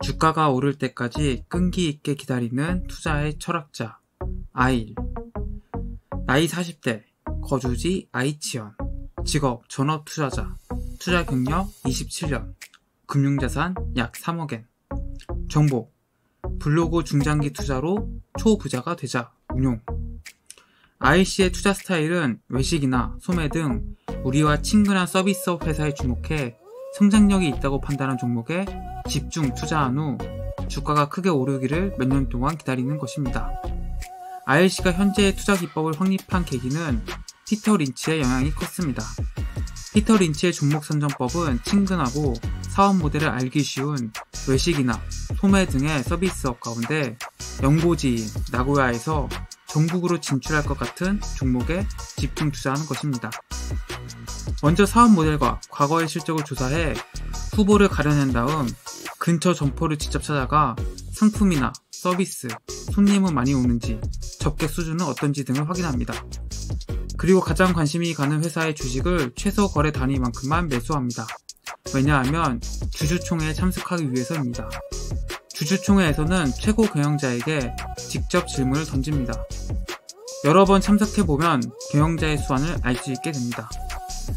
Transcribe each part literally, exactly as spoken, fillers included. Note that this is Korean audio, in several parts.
주가가 오를 때까지 끈기 있게 기다리는 투자의 철학자 아일. 나이 사십 대, 거주지 아이치현, 직업 전업투자자, 투자 경력 이십칠 년, 금융자산 약 삼억엔. 정보, 블로그 중장기 투자로 초부자가 되자 운용. 아일씨의 투자 스타일은 외식이나 소매 등 우리와 친근한 서비스업 회사에 주목해 성장력이 있다고 판단한 종목에 집중 투자한 후 주가가 크게 오르기를 몇 년 동안 기다리는 것입니다. 아일씨가 현재의 투자 기법을 확립한 계기는 피터 린치의 영향이 컸습니다. 피터 린치의 종목 선정법은 친근하고 사업 모델을 알기 쉬운 외식이나 소매 등의 서비스업 가운데 영고지인 나고야에서 전국으로 진출할 것 같은 종목에 집중 투자하는 것입니다. 먼저 사업 모델과 과거의 실적을 조사해 후보를 가려낸 다음 근처 점포를 직접 찾아가 상품이나 서비스, 손님은 많이 오는지, 접객 수준은 어떤지 등을 확인합니다. 그리고 가장 관심이 가는 회사의 주식을 최소 거래 단위만큼만 매수합니다. 왜냐하면 주주총회에 참석하기 위해서입니다. 주주총회에서는 최고 경영자에게 직접 질문을 던집니다. 여러 번 참석해보면 경영자의 수완을 알 수 있게 됩니다.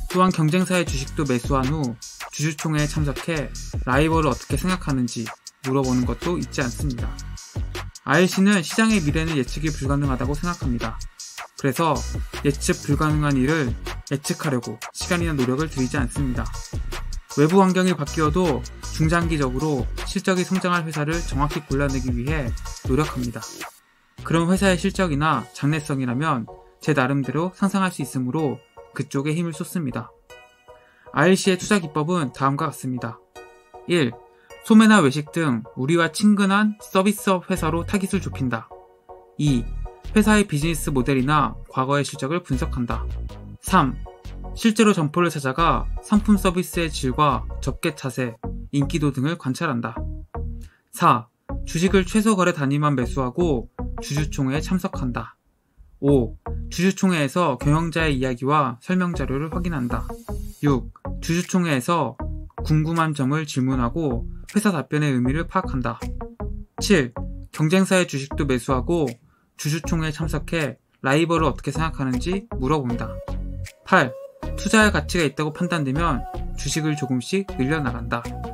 또한 경쟁사의 주식도 매수한 후 주주총회에 참석해 라이벌을 어떻게 생각하는지 물어보는 것도 잊지 않습니다. 아일씨는 시장의 미래는 예측이 불가능하다고 생각합니다. 그래서 예측 불가능한 일을 예측하려고 시간이나 노력을 들이지 않습니다. 외부 환경이 바뀌어도 중장기적으로 실적이 성장할 회사를 정확히 골라내기 위해 노력합니다. 그런 회사의 실적이나 장래성이라면 제 나름대로 상상할 수 있으므로 그쪽에 힘을 쏟습니다. 아일씨의 투자 기법은 다음과 같습니다. 일. 소매나 외식 등 우리와 친근한 서비스업 회사로 타깃을 좁힌다. 이. 회사의 비즈니스 모델이나 과거의 실적을 분석한다. 삼. 실제로 점포를 찾아가 상품 서비스의 질과 접객 자세, 인기도 등을 관찰한다. 사. 주식을 최소 거래 단위만 매수하고 주주총회에 참석한다. 오. 주주총회에서 경영자의 이야기와 설명자료를 확인한다. 육. 주주총회에서 궁금한 점을 질문하고 회사 답변의 의미를 파악한다. 칠. 경쟁사의 주식도 매수하고 주주총회에 참석해 라이벌을 어떻게 생각하는지 물어본다. 팔. 투자할 가치가 있다고 판단되면 주식을 조금씩 늘려나간다.